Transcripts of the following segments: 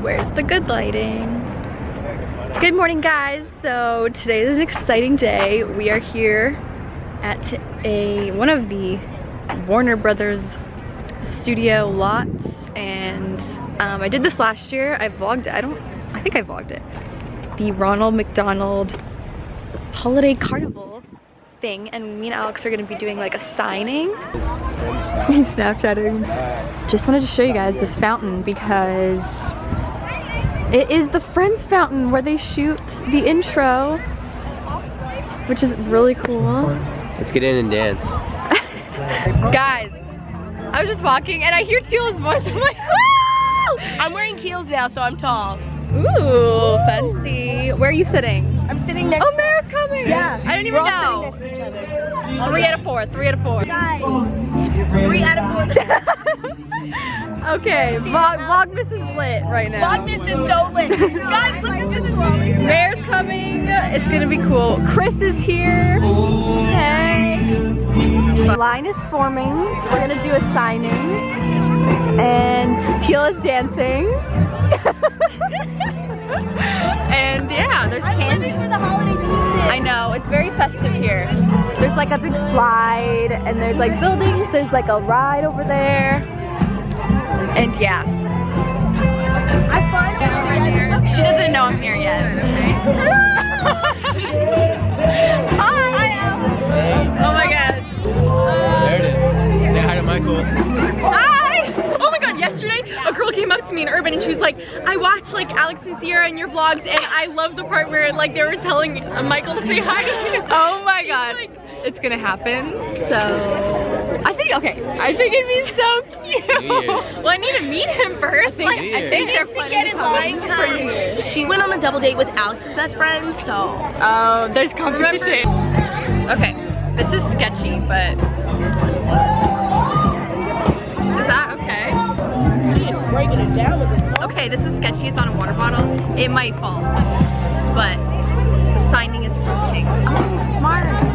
Where's the good lighting? Good morning, guys. So today is an exciting day. We are here at one of the Warner Brothers studio lots, and I did this last year. I vlogged it. I think I vlogged it. The Ronald McDonald holiday carnival thing, and me and Alex are gonna be doing like a signing. He's Snapchatting. Just wanted to show you guys this fountain because it is the Friends fountain where they shoot the intro, which is really cool. Let's get in and dance. Guys, I was just walking and I hear Teal's voice. I'm like, oh! I'm wearing heels now, so I'm tall. Ooh, fancy. Where are you sitting? I'm sitting next to— oh, Mara's coming! Yeah. I don't even know. Sitting next to each other. Three out of four. Guys. 3 out of 4. Okay, Vlogmas is lit right now. Vlogmas is so lit. Guys, listen to the Vlogmas. Mara's coming. It's gonna be cool. Chris is here. Hey. The line is forming. We're gonna do a signing. And Teal is dancing. And yeah, there's candy. I'm living for the holiday season. I know, it's very festive here. There's like a big slide, and there's like buildings, there's like a ride over there. And yeah. She doesn't know I'm here yet. Hi! Oh my god. There it is. Say hi to Michael. Hi! Oh my god, yesterday a girl came up to me in Urban and she was like, I watch like Alex and Sierra and your vlogs, and I love the part where like they were telling Michael to say hi to you. Oh my god. It's gonna happen, so I think it'd be so cute. Well, I need to meet him first. I think they're planning to get in line. She went on a double date with Alex's best friend, so there's competition. Okay, this is sketchy, but is that okay? Breaking it down with this. Okay, this is sketchy. It's on a water bottle. It might fall, but the signing is something. Oh, smart.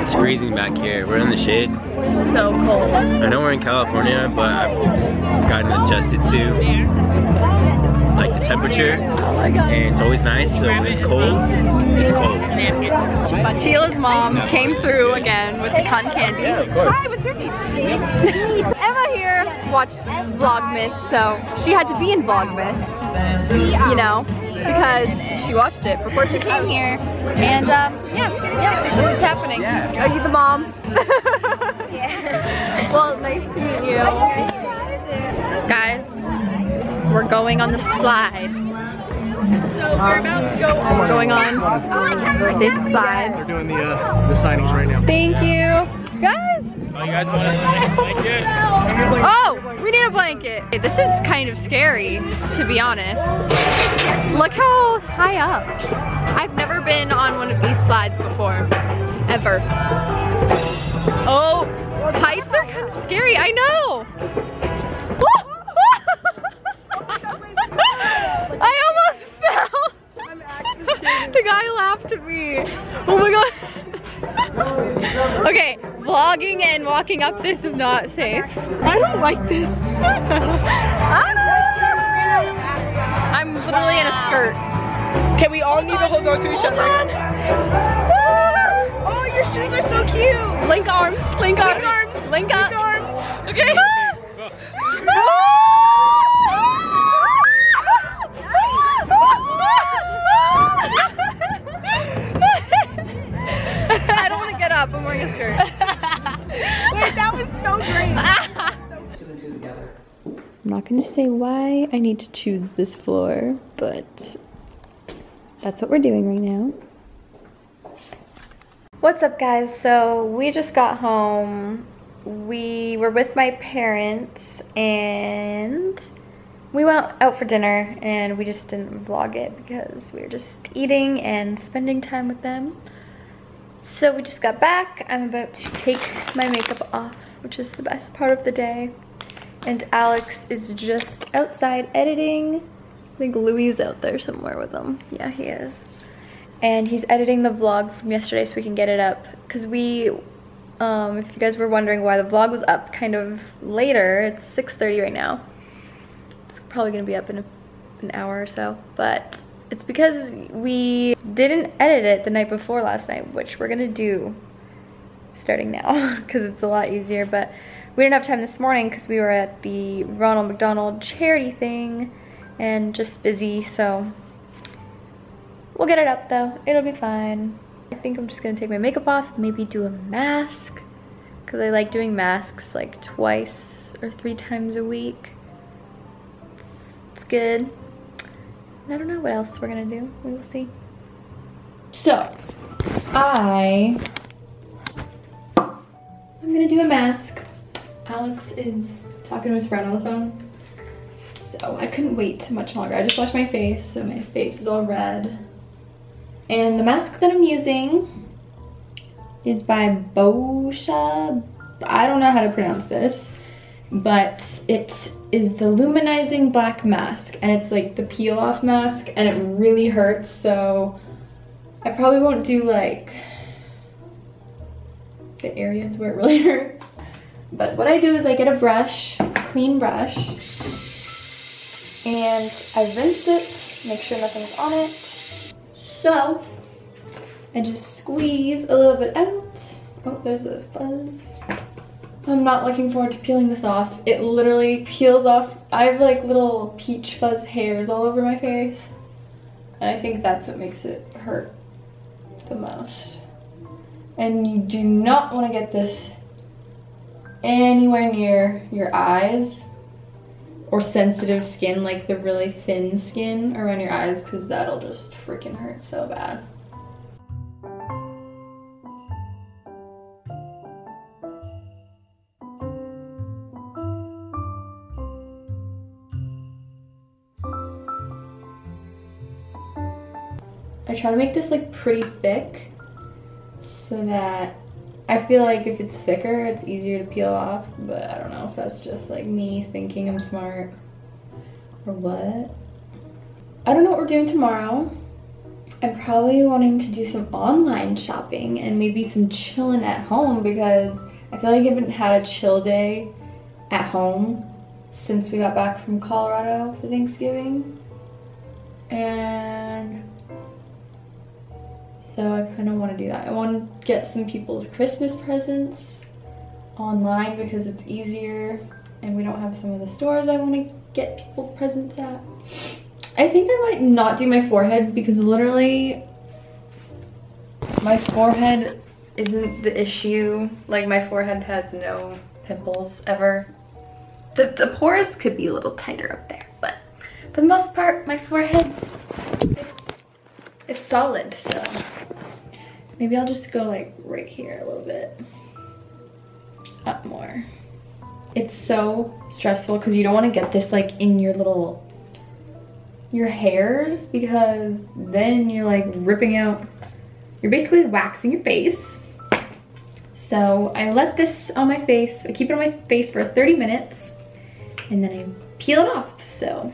It's freezing back here. We're in the shade. It's so cold. I know we're in California, but I've just gotten adjusted to like the temperature. And it's always nice, so when it's cold, it's cold. Teal's mom came through again with the cotton candy. Yeah, of course. Hi, what's your name? Emma here watched Vlogmas, so she had to be in Vlogmas, you know, because she watched it before she came here. And yeah, it's happening. Are you the mom? Yeah. Well, nice to meet you. Guys, we're going on the slide. So we're about to go. Going on this slide. We're doing the signings right now. Thank you. Guys! Oh, you guys want a blanket? Oh, we need a blanket. This is kind of scary, to be honest. Look how high up. I've never been on one of these slides before, ever. Oh, heights are kind of scary, I know. I almost fell. The guy laughed at me. Oh my god. Okay. Vlogging and walking up this is not safe. I don't like this. I'm literally in a skirt. Okay, we all need to hold on to each other. Oh, your shoes are so cute. Link arms, link arms, link up. Link arms. Okay. I don't want to get up, I'm wearing a skirt. Wait, that was so great. I'm not gonna say why I need to choose this floor, but that's what we're doing right now. What's up, guys? So we just got home. We were with my parents and we went out for dinner, and we just didn't vlog it because we were just eating and spending time with them. So we just got back. I'm about to take my makeup off, which is the best part of the day. And Alex is just outside editing. I think Louie's out there somewhere with him. Yeah, he is. And he's editing the vlog from yesterday so we can get it up. Because we If you guys were wondering why the vlog was up kind of later, it's 6:30 right now. It's probably gonna be up in an hour or so, but it's because we didn't edit it the night before last night, which we're gonna do starting now because it's a lot easier. But we didn't have time this morning because we were at the Ronald McDonald charity thing and just busy, so we'll get it up though. It'll be fine. I think I'm just gonna take my makeup off, maybe do a mask, because I like doing masks like twice or 3 times a week. It's good. And I don't know what else we're gonna do. We will see. So, I'm gonna do a mask. Alex is talking to his friend on the phone, so I couldn't wait much longer. I just washed my face, so my face is all red. And the mask that I'm using is by Bosha. I don't know how to pronounce this, but it is the luminizing black mask, and it's like the peel off mask, and it really hurts, so I probably won't do like the areas where it really hurts. But what I do is I get a brush, clean brush, and I rinse it, make sure nothing's on it. So I just squeeze a little bit out. Oh, there's a fuzz. I'm not looking forward to peeling this off. It literally peels off. I have like little peach fuzz hairs all over my face, and I think that's what makes it hurt the most. And you do not want to get this anywhere near your eyes or sensitive skin, like the really thin skin around your eyes, because that'll just freaking hurt so bad. I try to make this like pretty thick so that I feel like if it's thicker, it's easier to peel off, but I don't know if that's just like me thinking I'm smart or what. I don't know what we're doing tomorrow. I'm probably wanting to do some online shopping and maybe some chilling at home, because I feel like I haven't had a chill day at home since we got back from Colorado for Thanksgiving. And so I kind of want to do that. I want to get some people's Christmas presents online because it's easier, and we don't have some of the stores I want to get people presents at. I think I might not do my forehead, because literally my forehead isn't the issue. Like, my forehead has no pimples ever. The pores could be a little tighter up there, but for the most part, my forehead's it's solid, so maybe I'll just go like right here a little bit up more. It's so stressful because you don't want to get this like in your little hairs, because then you're like ripping out, you're basically waxing your face. So I let this on my face, I keep it on my face for 30 minutes and then I peel it off. So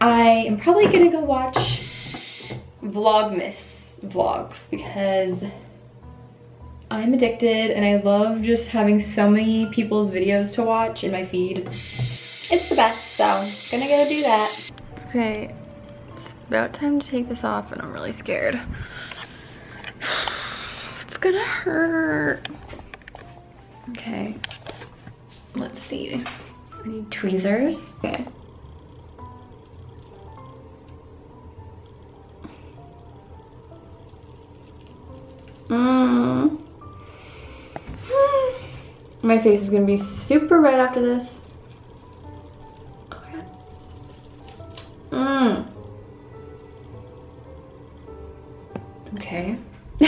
I am probably gonna go watch Vlogmas vlogs because I'm addicted, and I love just having so many people's videos to watch in my feed. It's the best, so I'm gonna go do that. Okay, it's about time to take this off, and I'm really scared. It's gonna hurt. Okay, let's see. I need tweezers. Okay. My face is gonna be super red after this. Oh my god. Okay. I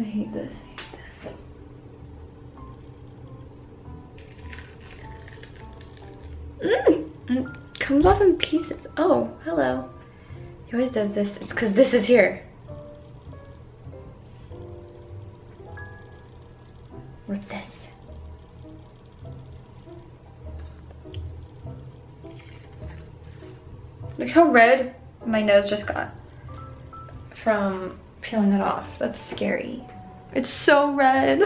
hate this. I hate this. It comes off in pieces. Oh, hello. He always does this. It's because this is here. What's this? Look how red my nose just got from peeling it off. That's scary. It's so red.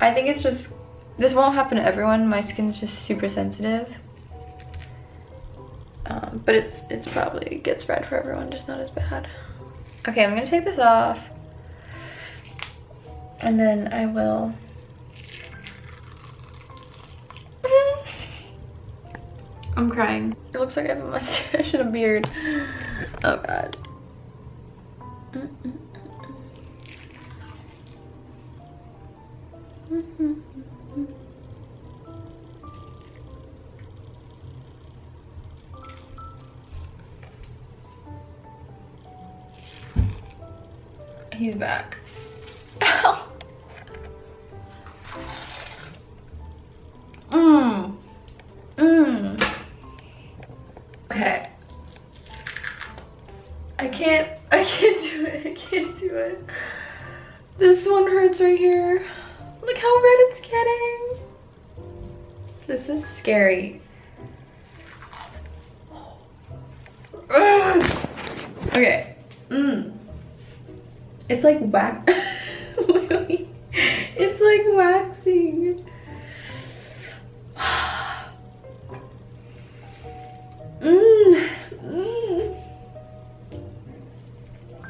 I think it's just, this won't happen to everyone. My skin's just super sensitive. But it's probably gets red for everyone, just not as bad. Okay, I'm gonna take this off. And then I will. I'm crying. It looks like I have a mustache and a beard. Oh god. He's back. Ow. Okay. I can't do it. I can't do it. This one hurts right here. Look how red it's getting. This is scary. Ugh. Okay. It's like wax. It's like waxing. Ow,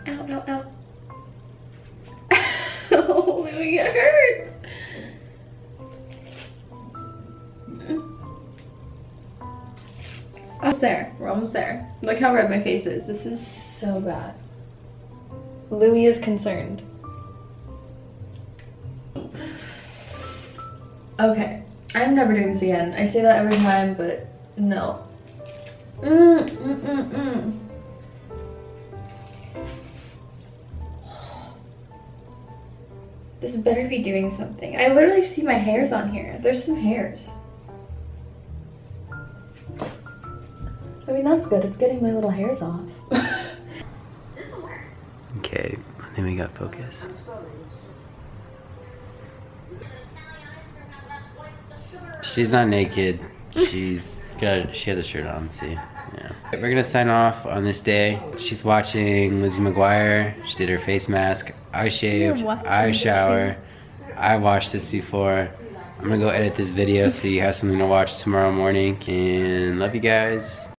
ow, ow. Oh, Louie, it hurts. Almost there. We're almost there. Look how red my face is. This is so bad. Louie is concerned. Okay. I'm never doing this again. I say that every time, but no. This better be doing something. I literally see my hairs on here. There's some hairs. I mean, that's good. It's getting my little hairs off. Okay, I think we got focus. She's not naked. She's got. She has a shirt on. See. Yeah. We're gonna sign off on this day. She's watching Lizzie McGuire. She did her face mask. I shaved. I shower. I watched this before. I'm gonna go edit this video so you have something to watch tomorrow morning. And love you guys.